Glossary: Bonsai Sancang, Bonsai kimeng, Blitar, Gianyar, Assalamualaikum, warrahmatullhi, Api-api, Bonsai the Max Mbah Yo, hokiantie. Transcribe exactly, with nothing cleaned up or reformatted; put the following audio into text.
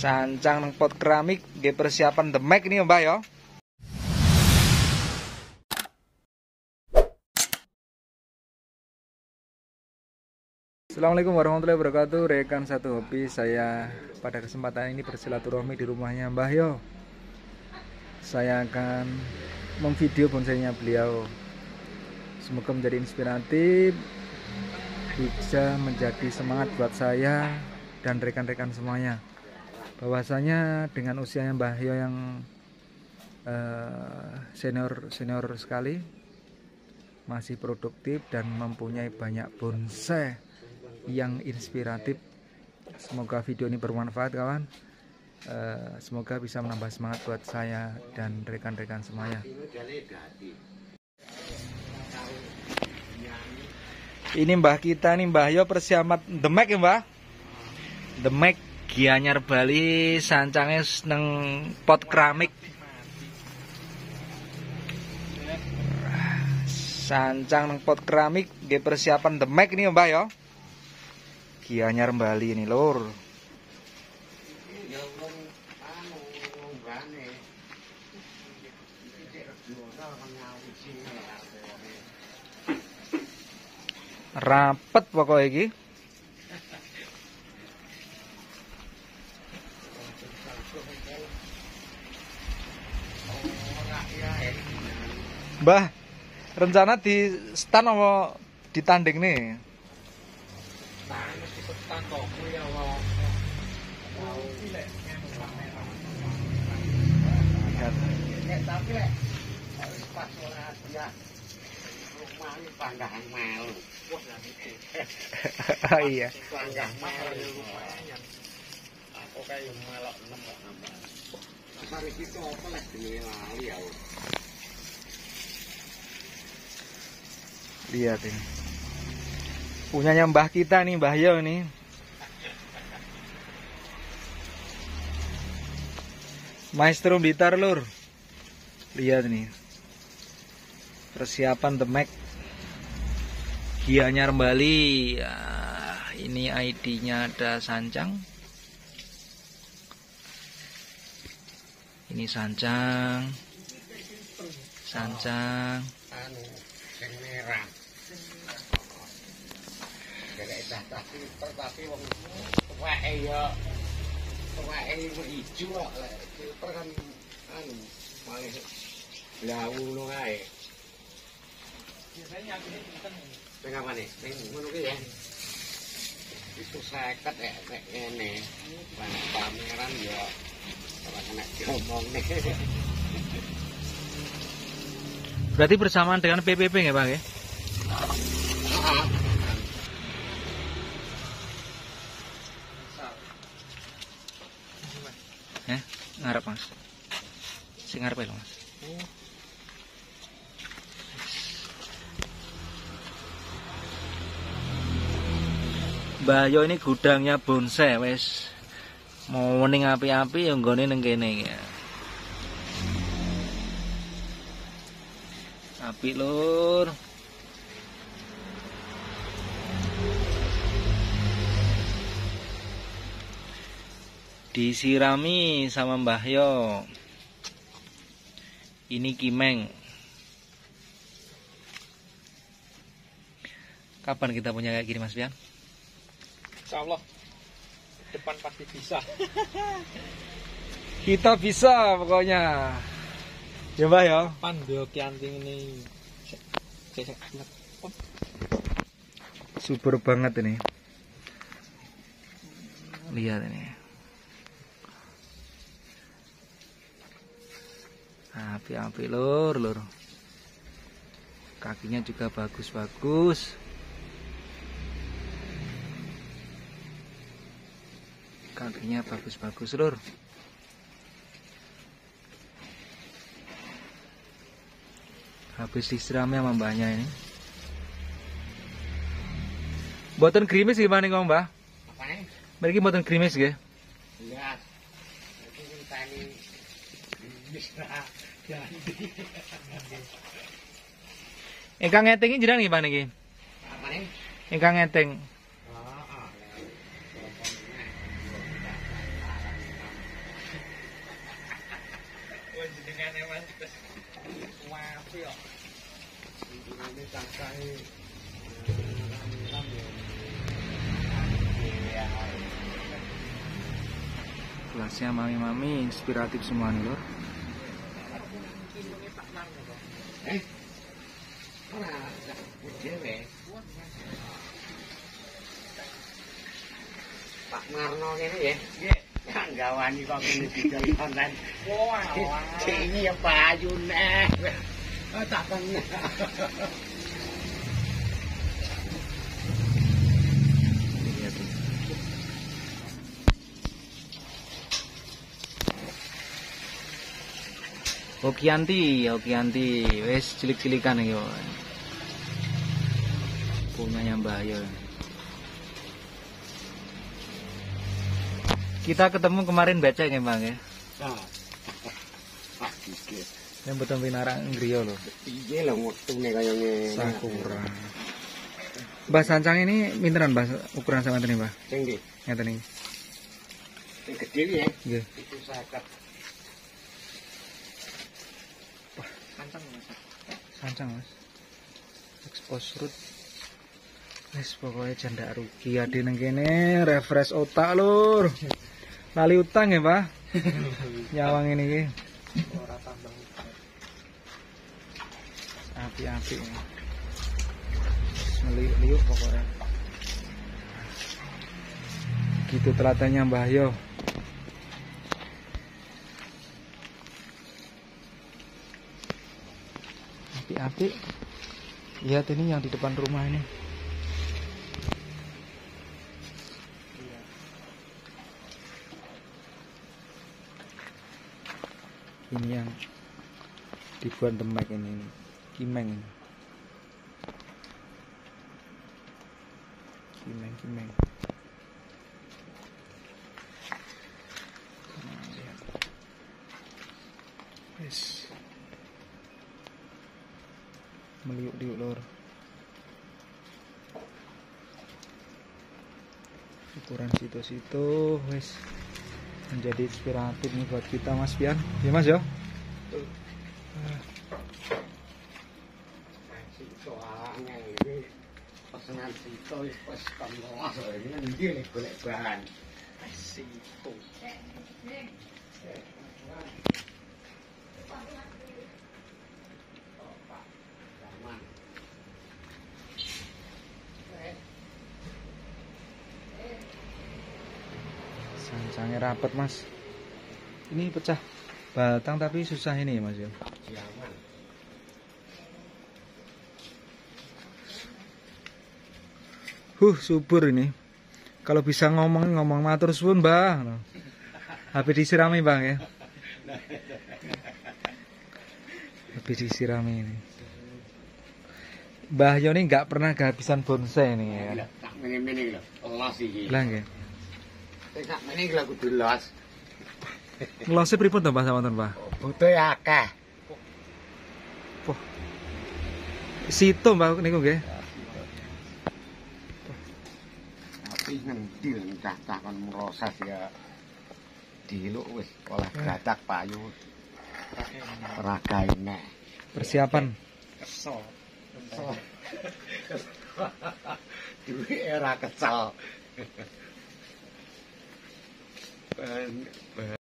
Sancang nang pot keramik nggih persiapan the Max ini Mbah yo. Assalamualaikum warahmatullahi wabarakatuh. Rekan satu hobi, saya pada kesempatan ini bersilaturahmi di rumahnya Mbah Yo. Saya akan memvideo bonsainya beliau. Semoga menjadi inspiratif, bisa menjadi semangat buat saya dan rekan-rekan semuanya. Bahwasanya dengan usianya Mbah Yo yang uh, senior senior sekali, masih produktif dan mempunyai banyak bonsai yang inspiratif. Semoga video ini bermanfaat kawan. Uh, semoga bisa menambah semangat buat saya dan rekan-rekan semuanya. Ini mbah kita nih Mbah Yo persiamat the Max ya mbah. The Max Gianyar Bali sancangnya neng pot keramik. Sancang neng pot keramik di persiapan the Max nih Mbah Yo. Gianyar Bali ini lor. Rapet pokoknya iki. Mbah, rencana di stand apa di tanding nih? Oh iya. Lihat ini. Punyanya mbah kita nih Mbah Yo nih. Maestro Blitar lur. Lihat nih. Persiapan the Max Gianyar Bali ya, ini I D-nya ada Sancang. Ini Sancang, Sancang. Biasanya aku ini pinten. Sing apa nih? Sing ngono ki ya. Itu seket ya, nek ngene. Pameran ya ora kena diomongne. Berarti bersamaan dengan P P P nggih, Pak nggih? Heeh. Eh, ngarep Mas. Sing ngarepe lho, Mas. Mbah Yo ini gudangnya bonsai wes mau wening api-api yang goni neng kene ya. Api lur. Disirami sama Mbah Yo. Ini kimeng. Kapan kita punya kayak gini Mas Bian? Insya Allah depan pasti bisa. Kita bisa pokoknya. Ya Mbah ya. Pandeo kianting ini. Super banget ini. Lihat ini. Api-api lur lur. Kakinya juga bagus-bagus. Kakinya bagus-bagus lur. Habis disirami sama mbahnya ini. Mboten grimis gimana nih Mbah? Apaan? Mereka mboten grimis nggih? Iya. Mereka ngenteni grimis lah. Engkang ngeting iki jenengan gimana iki? Apaan? Engkang ngeting. Kelasnya mami-mami inspiratif semua nih lor. Eh, Pak Marno ini ya, nggak wani kok ini dijual konten. Wah, ini ya Pak Ayun eh, tak kenal. Okianti, Okianti, wes cilik-cilikan yo. Punyanya Mbah Yo. Kita ketemu kemarin baca ya Bang ya. Nah. Ah, iki. Yang beton binarang griya lho. Piye lho wektune kaya ngene. Sakura. Mbah Sancang ini minteran Mbah ukuran sampean niki, Mbah? Sing nggih. Ngeten niki. Sing gedhe iki ya. Nggih. Itu sakat. Sancang mas, sancang mas, expose root, guys pokoknya janda rugi adi nengkene, refresh otak lur, lali utang ya pak, nyawang ini gini, api-api, meliuk-liuk pokoknya, gitu telatannya Mbah Yo. Api, lihat ini yang di depan rumah ini. Ini yang dibuat demek ini, ini. Kimeng ini. Kimeng, kimeng. Nah, lihat. Yes. Meliuk-liuk lor. Ukuran situ-situ wis menjadi inspiratif nih buat kita Mas Pian. Ya Mas ya. Pesanan situ wis pas kamera soalnya iki nek golek bahan. Situ. Sancangnya rapat mas. Ini pecah batang tapi susah ini mas ya. Huh subur ini. Kalau bisa ngomong ngomong matur suwun mbah. Habis disirami bang ya. Habis disirami ini. Mbah Yo ini nggak pernah kehabisan bonsai ini ya. Bilang ya. Sak meneh lagu dilos. Lose pripun to Mbah sawanten, Mbah? Butuhe akeh. Poh. Situ Mbah niku nggih. Tapi ngendi lho cah takon merosas ya. Diluk wis olah gratak payu. Raga enak. Persiapan. Kesel. Kesel. Duwe era kesel. And